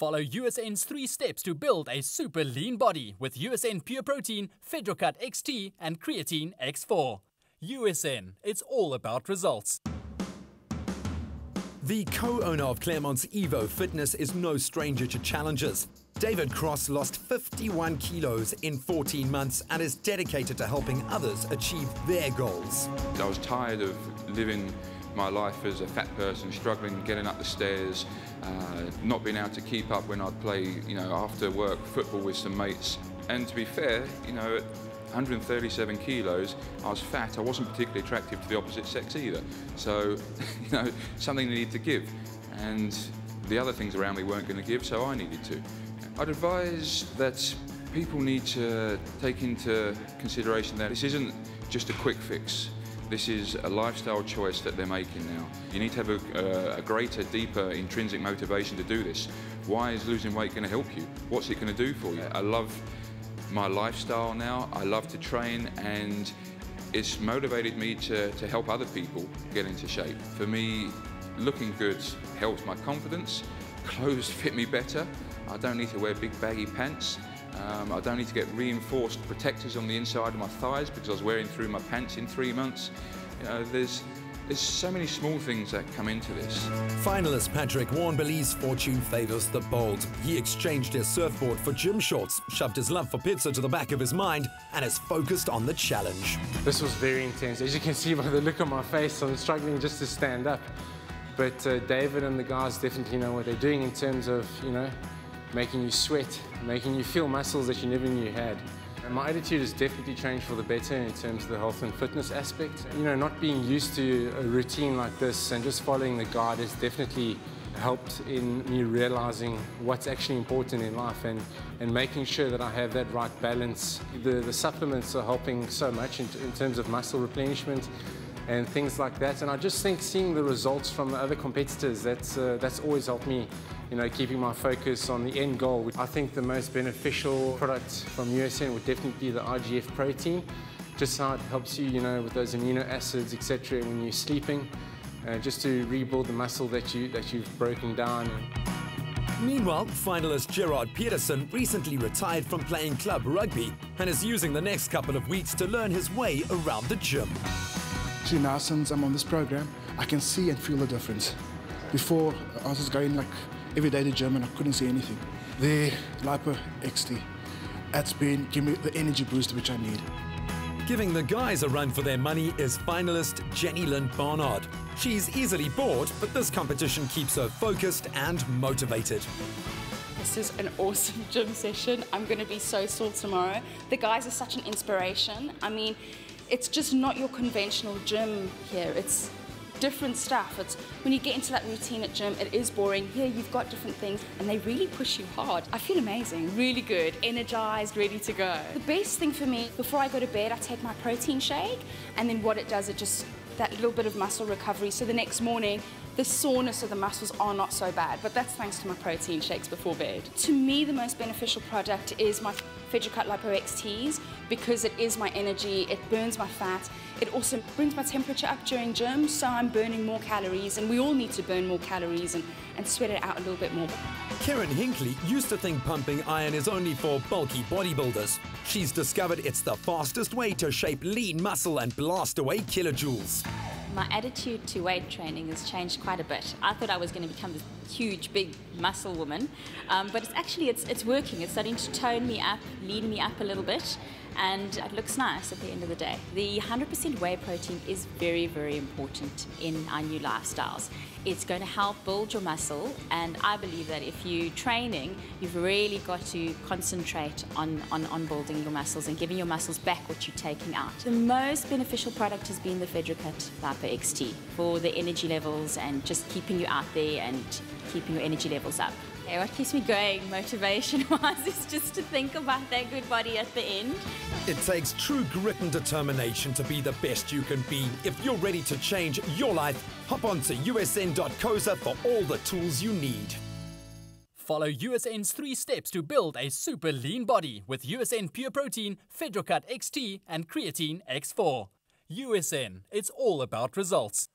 Follow USN's 3 steps to build a super lean body with USN Pure Protein, Phedra-Cut XT and Creatine X4. USN, it's all about results. The co-owner of Claremont's Evo Fitness is no stranger to challenges. David Cross lost 51 kilos in 14 months and is dedicated to helping others achieve their goals. I was tired of living my life as a fat person, struggling, getting up the stairs, not being able to keep up when I'd play, after work football with some mates. And to be fair, at 137 kilos, I was fat. I wasn't particularly attractive to the opposite sex either. So, something needed to give. And the other things around me weren't going to give, so I needed to. I'd advise that people need to take into consideration that this isn't just a quick fix. This is a lifestyle choice that they're making now. You need to have a greater, deeper, intrinsic motivation to do this. Why is losing weight going to help you? What's it going to do for you? I love my lifestyle now. I love to train, and it's motivated me to help other people get into shape. For me, looking good helps my confidence. Clothes fit me better. I don't need to wear big baggy pants. I don't need to get reinforced protectors on the inside of my thighs because I was wearing through my pants in 3 months. There's so many small things that come into this. Finalist Patrick Warren believes fortune favours the bold. He exchanged his surfboard for gym shorts, shoved his love for pizza to the back of his mind, and is focused on the challenge. This was very intense. As you can see by the look on my face, I'm struggling just to stand up. But David and the guys definitely know what they're doing in terms of, making you sweat, making you feel muscles that you never knew you had. And my attitude has definitely changed for the better in terms of the health and fitness aspect. Not being used to a routine like this and just following the guide has definitely helped in me realizing what's actually important in life and making sure that I have that right balance. The supplements are helping so much in terms of muscle replenishment and things like that. And I just think seeing the results from the other competitors, that's always helped me, keeping my focus on the end goal. I think the most beneficial product from USN would definitely be the IGF protein. Just how it helps you, with those amino acids, etc. when you're sleeping, just to rebuild the muscle that you've broken down. Meanwhile, finalist Gerard Peterson recently retired from playing club rugby and is using the next couple of weeks to learn his way around the gym. Actually, now since I'm on this program, I can see and feel the difference. Before, I was just going every day to the gym and I couldn't see anything. The Lipo XT, that's been giving me the energy boost which I need. Giving the guys a run for their money is finalist Jenny Lynn Barnard. She's easily bored, but this competition keeps her focused and motivated. This is an awesome gym session. I'm going to be so sore tomorrow. The guys are such an inspiration. It's just not your conventional gym here. It's different stuff. It's when you get into that routine at gym, it is boring. Here you've got different things and they really push you hard. I feel amazing, really good, energized, ready to go. The best thing for me, before I go to bed, I take my protein shake, and then what it does, it just, that little bit of muscle recovery. So the next morning, the soreness of the muscles are not so bad, but that's thanks to my protein shakes before bed. To me, the most beneficial product is my Phedra-Cut Lipo XTs because it is my energy, it burns my fat, it also brings my temperature up during gym, so I'm burning more calories, and we all need to burn more calories and sweat it out a little bit more. Karen Hinckley used to think pumping iron is only for bulky bodybuilders. She's discovered it's the fastest way to shape lean muscle and blast away kilojoules. My attitude to weight training has changed quite a bit. I thought I was going to become this huge, big muscle woman, but it's actually working. It's starting to tone me up, lean me up a little bit, and it looks nice at the end of the day. The 100% whey protein is very, very important in our new lifestyles. It's going to help build your muscle, and I believe that if you're training, you've really got to concentrate on building your muscles and giving your muscles back what you're taking out. The most beneficial product has been the Phedra-Cut Lipo XT for the energy levels and just keeping you out there and keeping your energy levels up. Yeah, what keeps me going motivation-wise is just to think about that good body at the end. It takes true grit and determination to be the best you can be. If you're ready to change your life, hop on to usn.co.za for all the tools you need. Follow USN's 3 steps to build a super lean body with USN Pure Protein, Phedra-Cut XT and Creatine X4. USN, it's all about results.